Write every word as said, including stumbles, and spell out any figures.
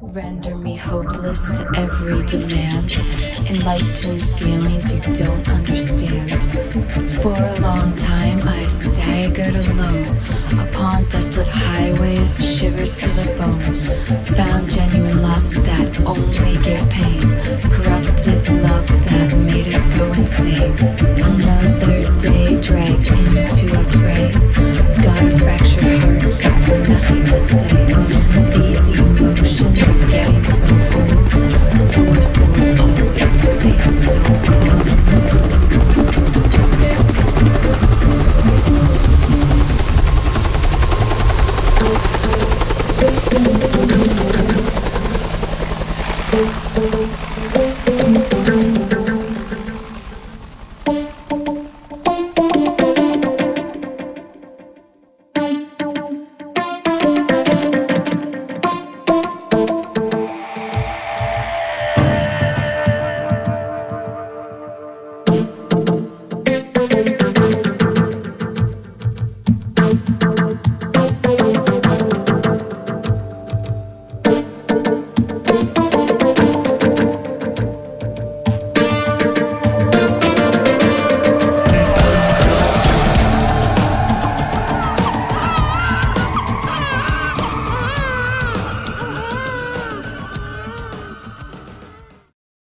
Render me hopeless to every demand, enlightened feelings you don't understand. For a long time I staggered alone, upon desolate highways, shivers to the bone. Found genuine lust that only gave pain, corrupted love that made us go insane. Another day drags into a fray, got a fractured heart, got nothing to say.